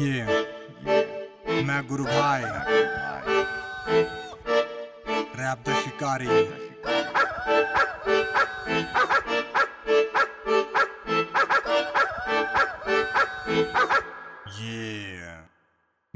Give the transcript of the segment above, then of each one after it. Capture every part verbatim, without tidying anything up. ये मैं गुरु भाई रैप दा शिकारी ये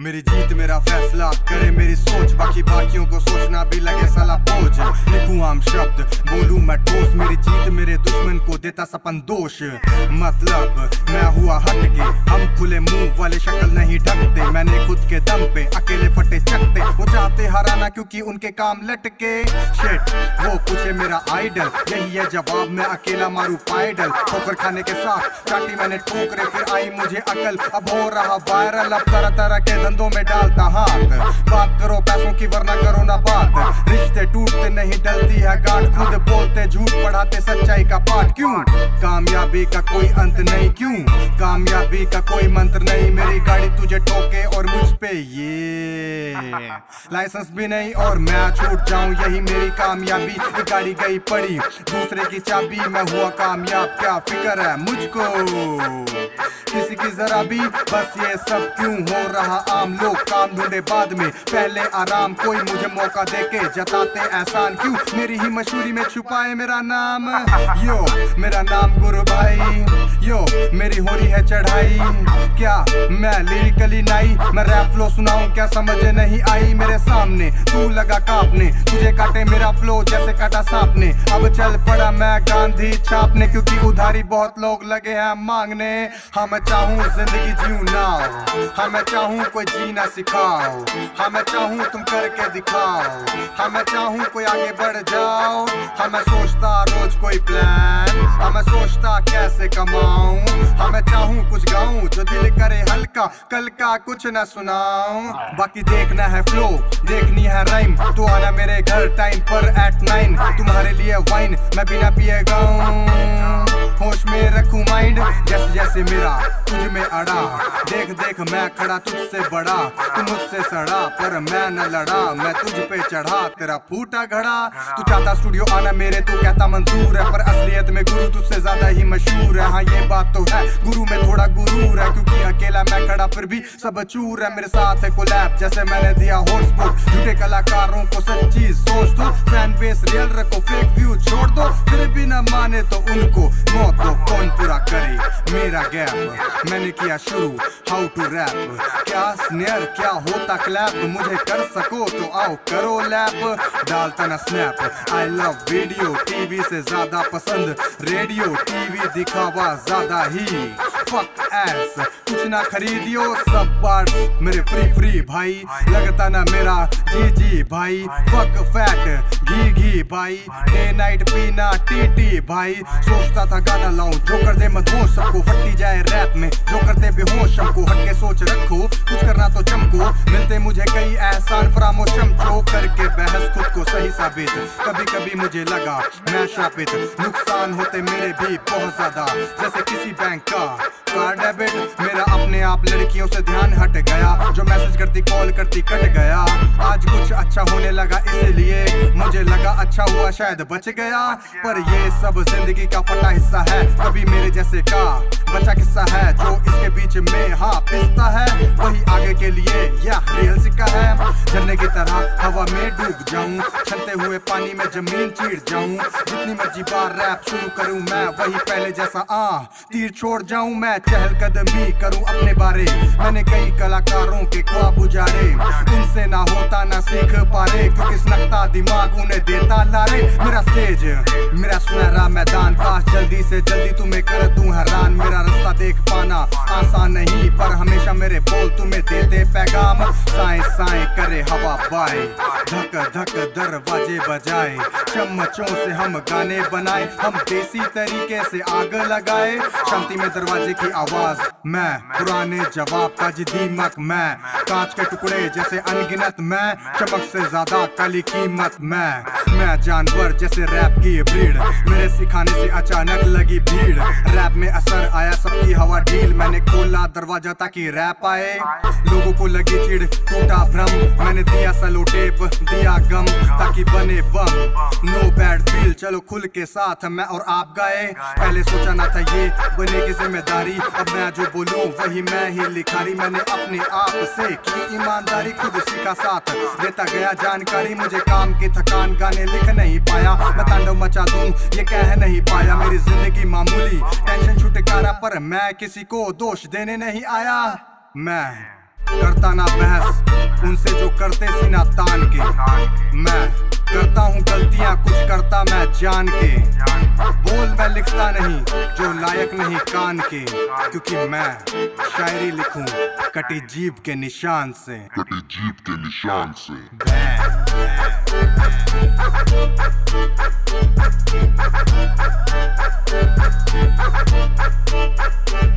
मेरी जीत मेरा फैसला करे मेरी सोच बाकी बाकियों को सोचना भी लगे साला बोझ। लिखूं आम शब्द बोलूं मैं ठोस मेरी जीत मेरे दुश्मन को देता सपन दोष। मतलब मैं हुआ हटके हम खुले मुंह वाले शक्ल नहीं ढकते। मैंने खुद के दम पे अकेले फटे चकते वो चाहते हराना क्योंकि उनके काम लटके। शिट वो पूछे मेरा आइडल यही है जवाब मैं अकेला मारू पाइडल। ठोकर खाने के साथ चाटी मैंने ठोकरे फिर आई मुझे अकल। अब हो रहा वायरल अब तरह तरह के धंधों में डालता हाथ। बात करो पैसों की वरना करो ना बात। रिश्ते टूटते नहीं डलती है गांठ। खुद बोलते झूठ पढ़ाते सच्चाई का पाठ। क्यों कामयाबी का कोई अंत नहीं क्यों कामयाबी का कोई मंत्र नहीं। मेरी गाड़ी तुझे ठोके और मुझ पे ये लाइसेंस भी नहीं और मैं छूट जाऊं यही मेरी कामयाबी। गाड़ी गई पड़ी दूसरे की चाबी मैं हुआ कामयाब क्या फिक्र है मुझको किसी की जरा भी। बस ये सब क्यों हो रहा आम लोग काम ढूंढे बाद में पहले आराम। कोई मुझे मौका देके जताते एहसान क्यों मेरी ही मशहूरी में छुपाए मेरा नाम। यो मेरा नाम गुरु भाई यो मेरी हो रही है चढ़ाई। क्या मैं लिरिकली नाई मैं रैप फ्लो सुनाऊं क्या समझ नहीं आई। मेरे सामने तू लगा कांपने तुझे काटे मेरा फ्लो जैसे काटा सांप ने। अब चल पड़ा मैं गांधी छापने क्योंकि उधारी बहुत लोग लगे हैं मांगने। हाँ मैं चाहूँ जिंदगी जीऊँ ना हाँ मैं चाहूँ कोई जीना सिखाओ। हाँ मैं चाहूँ तुम करके दिखाओ। हाँ मैं चाहूँ कोई आगे बढ़ जाओ। हाँ मैं सोचता रोज कोई प्लान। हाँ मैं सोचता कैसे कमाऊँ। हाँ मैं चाहूँ कुछ गाऊँ जो दिल करे हल्का कल का कुछ न सुनाऊँ। बाकी देखना है फ्लो देखनी है राइम। तो आना मेरे घर टाइम पर एट नाइन। तुम्हारे लिए वाइन मैं बिना पिए गाऊँ। होश में रखूं माइंड जैसे जैसे मेरा तुझ में अड़ा। देख देख मैं खड़ा तुझसे बड़ा तू मुझसे सड़ा पर मैं न लड़ा। मैं तुझ पे चढ़ा तेरा फूटा घड़ा। तू चाहता स्टूडियो आना मेरे तू कहता मंजूर है पर असलियत में गुरु तुझसे ज्यादा ही मशहूर है। हाँ ये बात तो है गुरु में थोड़ा गुरूर है क्योंकि अकेला मैं खड़ा फिर भी सब चूर है। मेरे साथ है कोलैब जैसे मैंने दिया हॉट स्पॉट। झूठे कलाकारों को सच्ची सोच दो फैन बेस रियल रखो फेक व्यू छोड़ दो। फिर भी न माने तो उनको मौत दो कौन पूरा करे मेरा गैप। मैंने किया शुरू हाउ टू रैप। क्या स्नेयर क्या होता क्लैप। मुझे कर सको तो आओ करो लैप। डालता ना snap I love video TV से ज्यादा पसंद रेडियो। टीवी दिखावा ज्यादा ही फक एस कुछ ना खरीदियो। सब पार्ट मेरे फ्री फ्री भाई लगता ना मेरा जी जी भाई। फक फैट घी घी भाई डे नाइट पीना टी टी भाई। सोचता था गाना लाऊं जो कर दे मधोश सबको। फटी जाए रैप में जो करते बेहोश हमको। हटके सोच रखो कुछ करना तो चमको। मिलते मुझे कई एहसान फरामोश हमको। करके बहस खुद को सही साबित कभी कभी मुझे लगा मैं शापित। नुकसान होते मेरे भी बहुत ज्यादा जैसे किसी बैंक का कार्ड डेबिट। मेरा अपने आप लड़कियों से ध्यान हट गया जो मैसेज करती कॉल करती कट गया। आज कुछ अच्छा होने लगा इसीलिए मुझे लगा अच्छा हुआ शायद बच गया। पर ये सब जिंदगी का फटा हिस्सा है कभी मेरे जैसे का बचा किस्सा है। जो इसके बीच में हाँ पिसता है वही आगे के लिए यह रियल सिक्का है। झरने की तरह हवा में डूब जाऊं चलते हुए पानी में जमीन चीर जाऊं। जितनी मर्जी बार रैप शुरू करूं मैं वही पहले जैसा आ तीर छोड़ जाऊं। मैं चहलकदमी करूं अपने बारे। मैंने कई कलाकारों के ख्वाब उजारे उनसे ना होता ना सीख पा रहे क्योंकि सनकता दिमाग उन्हें देता लारे। मेरा स्टेज मेरा सुनहरा मैदान काश जल्दी से जल्दी तुम्हें कर दूं हैरान। मेरा रास्ता देख पाना आसान नहीं पर हमेशा मेरे बोल तुम्हें देते पैगाम। साए साए करे हवा बाए धक धक दरवाजे बजाए। चम्मचों से हम गाने बनाए हम देसी तरीके से आग लगाए। शांति में दरवाजे की आवाज मैं पुराने जवाब का जी दीमक मैं। कांच के टुकड़े जैसे अनगिनत मैं चमक से ज्यादा काली कीमत मैं। मैं जानवर जैसे रैप की ब्रीड मेरे सिखाने से अचानक लगी भीड़। रैप में असर आया सबकी हवा डील मैंने मैंने खोला दरवाजा ताकि रैप आए, लोगों को लगी चिड़ टूटा भ्रम। मैंने दिया सलो टेप दिया गम ताकि बने बम। नो बैड फील, चलो खुल के साथ मैं और आप गाए। पहले सोचा ना था ये बनेगी जिम्मेदारी, अब मैं जो बोलूं वही मैं ही लिखारी। मैंने अपने आप से की ईमानदारी, खुद उसी का साथ देता गया जानकारी। मुझे काम की थकान, गाने लिख नहीं पाया, मैं तांडव मचा दूं ये कह नहीं पाया। मेरी जिंदगी मामूली, टेंशन छुटकारा, पर मैं किसी को दोष देने नहीं आया। मैं करता ना बहस उनसे जो करते सीना तान के, मैं करता हूँ गलतियाँ कुछ करता मैं जान के। बोल मैं लिखता नहीं जो लायक नहीं कान के, क्योंकि मैं शायरी लिखूं कटी जीभ के निशान से, कटी जीभ के निशान से। मैं, मैं, मैं, मैं,